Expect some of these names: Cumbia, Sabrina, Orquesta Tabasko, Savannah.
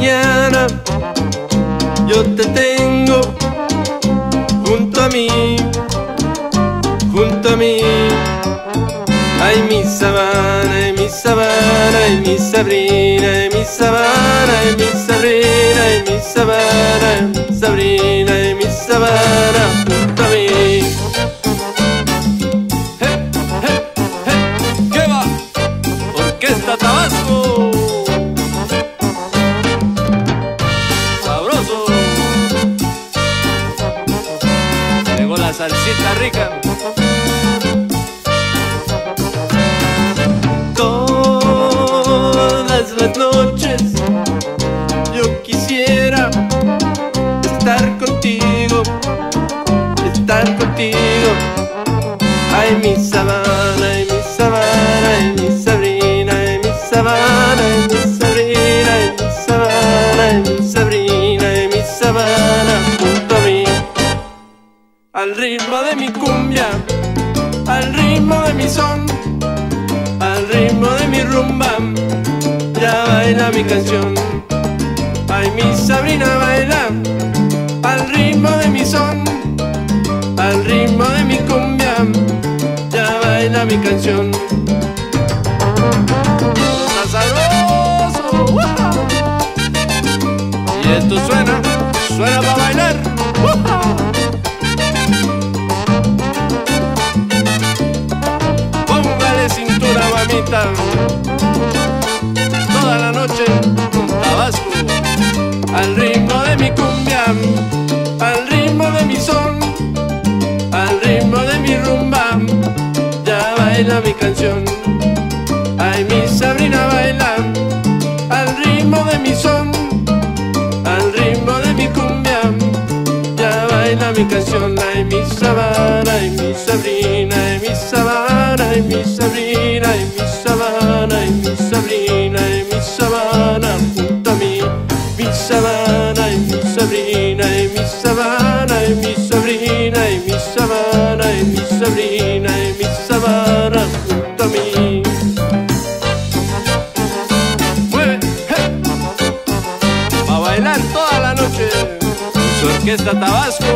mañana yo te tengo junto a mí. Ay, mi Savannah, ay, mi Savannah, ay, mi Sabrina, ay, mi Savannah, ay, mi Sabrina, ay, mi Savannah, ay, mi Sabrina, ay, mi Savannah, junto a mí. ¡Hey, hey, hey! ¿Qué va? Orquesta Tabasko. ¡Sabroso! Llegó la salsita rica. Las noches yo quisiera estar contigo, ay mi Savannah, ay mi Savannah, ay mi Sabrina, ay mi Savannah, ay mi Sabrina, ay mi Savannah, ay mi Sabrina, ay mi Savannah, junto a mí. Al ritmo de mi cumbia, al ritmo de mi son, al ritmo de mi rumba, ya baila mi canción. Ay, mi Sabrina baila al ritmo de mi son, al ritmo de mi cumbia, ya baila mi canción. ¡Está sabroso! ¡Wow! Y esto suena, suena para bailar. ¡Wow! Póngale cintura, mamita. Toda la noche, Tabasko. Al ritmo de mi cumbia, al ritmo de mi son, al ritmo de mi rumba, ya baila mi canción. Ay, mi Sabrina baila al ritmo de mi son, al ritmo de mi cumbia, ya baila mi canción. Ay, mi Savannah, ay, mi Sabrina, ay, mi Savannah, ay, mi Sabrina, ay, mi Savannah, ay, mi Sabrina, ay, mi Savannah, junto a mí. Mi Savannah, ay, mi Sabrina, ay, mi Savannah, ay, mi Sabrina, ay, mi Savannah, ay, mi Sabrina, ay, mi Savannah, junto a mí. ¡Mueve! ¡Hey! ¡Va a bailar toda la noche! Su Orquesta Tabasko.